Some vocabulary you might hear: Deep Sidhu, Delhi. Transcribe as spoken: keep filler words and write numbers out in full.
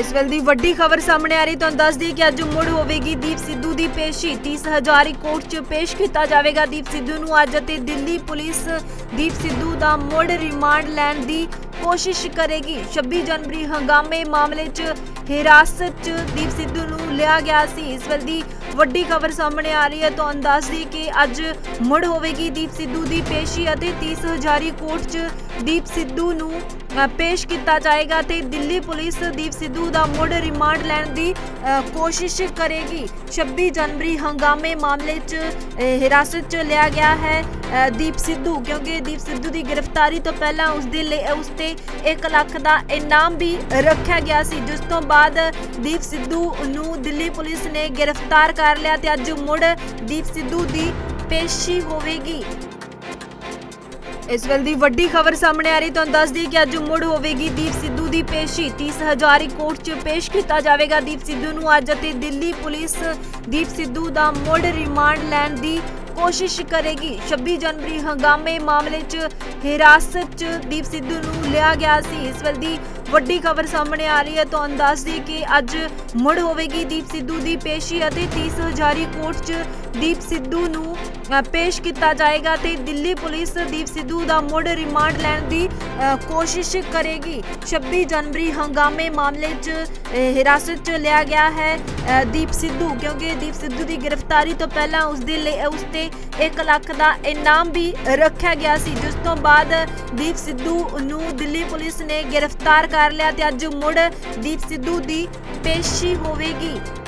इस वेल की वड्डी खबर सामने आ रही। तुहानू दस दी कि अज मुड़ होगी दीप सिद्धू की पेशी। तीस हजारी कोर्ट च पेश किया जाएगा दीप सिद्धू नू अज। दिल्ली पुलिस दीप सिद्धू का मुड़ रिमांड लैण की कोशिश करेगी। छब्बी जनवरी हंगामे मामले च हिरासत च दीप सिद्धू नू लिया गया सी। इस वेल की वड्डी खबर सामने आ रही है। तुहानू दस दी कि अज मुड़ होगी दीप सिद्धू की पेशी। तीस हजारी कोर्ट च दीप सिद्धू नू पेश किया जाएगा। दिल्ली पुलिस दीप सिद्धू का मुड़ रिमांड लैण की कोशिश करेगी। छब्बी जनवरी हंगामे मामले च हिरासत च लिया गया है दीप सिद्धू, क्योंकि दीप सिद्धू की गिरफ्तारी तो पहला उसके लिए उसते एक लाख का इनाम भी रखा गया सी, जिस तो बाद दीप सिद्धू नू दिल्ली पुलिस ने गिरफ्तार कर लिया। तो अज मुड़ दीप सिद्धू की पेशी होगी। इस वेल की वड्डी खबर सामने आ रही। तुहानू दस दी कि अज मुड़ होगी दीप सिद्धू की पेशी। तीस हजारी कोर्ट च पेश किया जाएगा दीप सिद्धू नू अज। दिल्ली पुलिस दीप सिद्धू का मुड़ रिमांड लैण की कोशिश करेगी। छब्बी जनवरी हंगामे मामले च हिरासत च दीप सिद्धू नू लिया गया सी। इस वेल की वड्डी खबर सामने आ रही है। तुहानू दस दी कि अज मुड़ होगी दीप सिद्धू की पेशी। तीस हजारी कोर्ट च दीप सिद्धू नू पेश किया जाएगा। दिल्ली पुलिस दीप सिद्धू का मुड़ रिमांड लैण की कोशिश करेगी। छब्बी जनवरी हंगामे मामले च हिरासत च लिया गया है दीप सिद्धू, क्योंकि दीप सिद्धू की गिरफ्तारी तो पहला उसके लिए उसते एक लाख का इनाम भी रखा गया सी, जिस तो बाद दीप सिद्धू नू दिल्ली पुलिस ने गिरफ्तार कर लिया। तो अज मुड़ दीप सिद्धू की पेशी होगी।